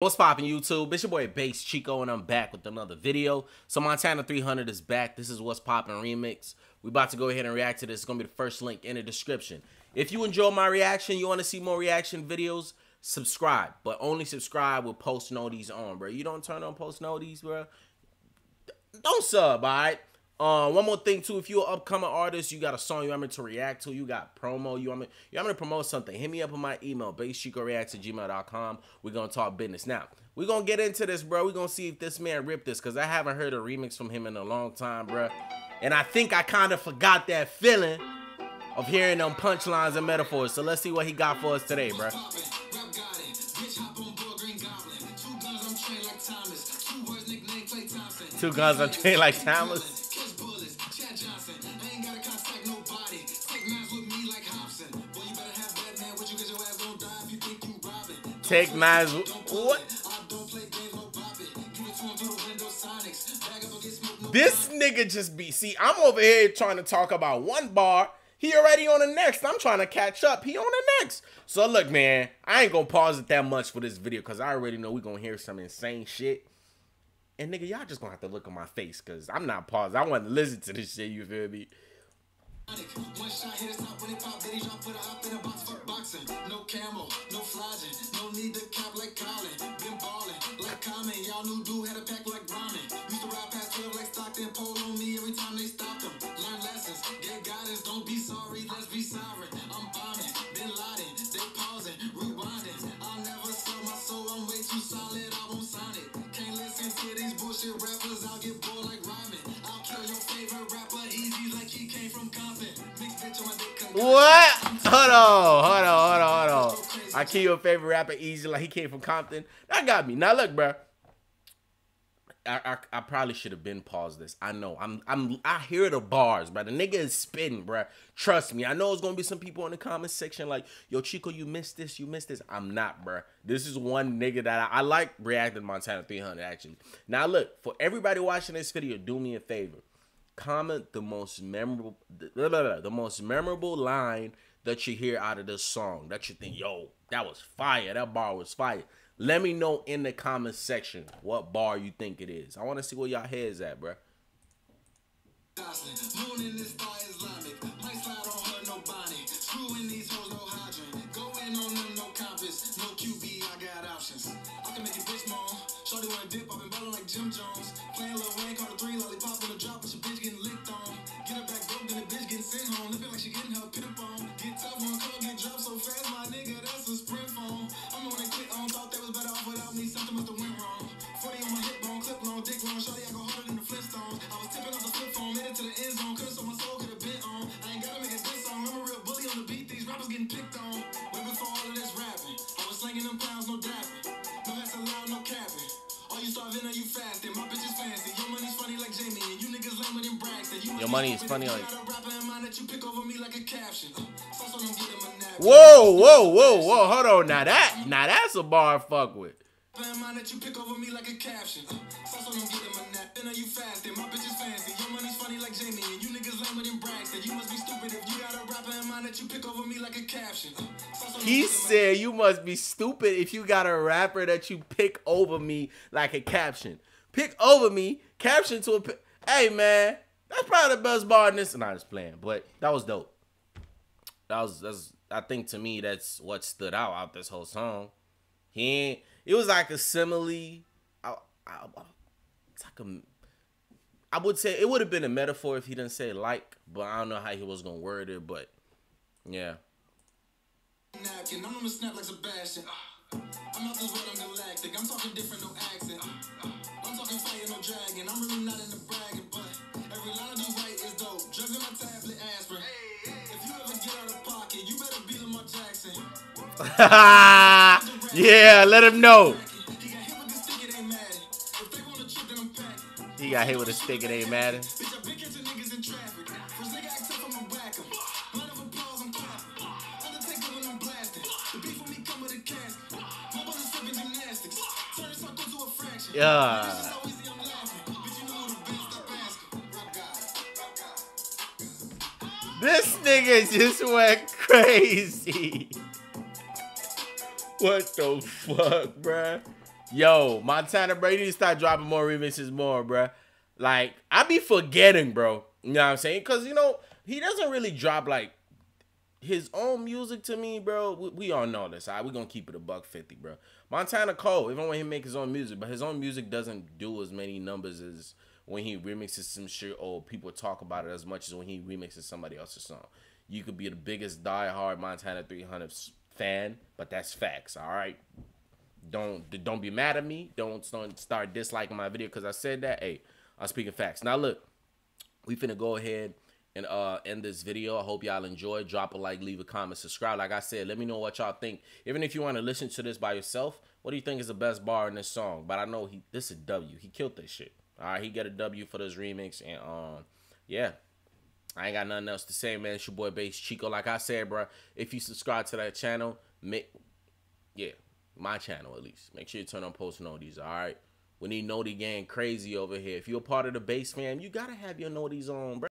What's poppin', YouTube? It's your boy BasedChiko, and I'm back with another video. So Montana 300 is back. This is What's Poppin' remix. We're about to go ahead and react to this. It's gonna be the first link in the description. If you enjoy my reaction, you want to see more reaction videos, subscribe. But only subscribe with post notices on, bro. You don't turn on post notices, bro, don't sub, alright? One more thing too, if you're an upcoming artist, you got a song you want me to react to, you got promo, you want me to promote something, hit me up on my email, basedchikoreacts@gmail.com. We're going to talk business. Now, we're going to get into this, bro. We're going to see if this man ripped this, because I haven't heard a remix from him in a long time, bro. And I think I kind of forgot that feeling of hearing them punchlines and metaphors. So let's see what he got for us today, bro. Two guns on train like Thomas. Take knives. What? This nigga just be. See, I'm over here trying to talk about one bar. He already on the next. I'm trying to catch up. He on the next. So look, man, I ain't gonna pause it that much for this video because I already know we gonna hear some insane shit. And nigga, y'all just gonna have to look at my face because I'm not paused. I want to listen to this shit. You feel me? One shot hit us up when it pop, then he drop, put a hop in a box, fuck boxing. No camel, no flogging, no need to cap like Colin. Been balling like Common, y'all new dude had a pack like Ramen. Used to ride past 12 like Stockton, pole on me every time they stopped him. Learn lessons, get guidance, don't be sorry, let's be sovereign. I'm bombing, been lying, they pausing, rewinding. I'll never sell my soul, I'm way too solid, I won't sign it. Can't listen to these bullshit rappers, I'll get bored like Ramen. I'll kill your favorite rapper easy like he came from Compton. What? Hold on. I kill your favorite rapper easy like he came from Compton. That got me. Now look, bro. I probably should have been paused this. I know. I hear the bars, bro. The nigga is spitting, bro. Trust me. I know it's gonna be some people in the comment section like, yo, Chico, you missed this, you missed this. I'm not, bro. This is one nigga that I like reacting to Montana 300 actually. Now look, for everybody watching this video, do me a favor. Comment the most memorable line that you hear out of this song that you think, yo, that was fire, that bar was fire. Let me know in the comment section what bar you think it is. I want to see where y'all heads at, bro. Your money is funny like. Whoa, hold on. Now that's a bar I fuck with. That you pick over me like a caption. Sauce on them, get him a nap. Then are you fasting? My bitch is fancy. Your money's funny like Jamie. And you niggas lame with them brags. That you must be stupid if you got a rapper in mind that you pick over me like a caption. He said you must be stupid if you got a rapper that you pick over me like a caption. Pick over me, caption to a... Hey, man. That's probably the best bar in this. Nah, just playing. But that was dope. That's, I think to me, that's what stood out this whole song. He ain't... It was like a simile. I would say it would have been a metaphor if he didn't say like, but I don't know how he was gonna word it. But yeah. Napkin, I'm gonna snap like Sebastian. I'm not this world, I'm galactic. I'm talking different, no accent. I'm talking fire, no dragon. I'm really not in the bragging, but every line I do right is dope. Drugs in my tablet, aspirin. If you ever get out of pocket, you better be Lamar Jackson. Yeah, let him know. He got hit with a stick, it ain't matter. Yeah. This nigga just went crazy. What the fuck, bruh? Yo, Montana, bro, you need to start dropping more remixes more, bro. Like, I be forgetting, bro. You know what I'm saying? Because, you know, he doesn't really drop, like, his own music to me, bro. We all know this. All right? We're going to keep it a $150, bro. Montana Cole, even when he make his own music, but his own music doesn't do as many numbers as when he remixes some shit or people talk about it as much as when he remixes somebody else's song. You could be the biggest diehard Montana 300 fan, but that's facts, all right? Don't be mad at me. Don't start disliking my video because I said that. Hey, I'm speaking facts. Now, look, we finna go ahead and end this video. I hope y'all enjoy. Drop a like, leave a comment, subscribe. Like I said, let me know what y'all think. Even if you want to listen to this by yourself, what do you think is the best bar in this song? But I know this is a W. He killed this shit. All right, he got a W for this remix. And, yeah, I ain't got nothing else to say, man. It's your boy, BasedChiko. Like I said, bro, if you subscribe to that channel, yeah, my channel at least, make sure you turn on post notices, all right? We need Noti Gang crazy over here. If you're a part of the Base fam, you got to have your Noties on, bro.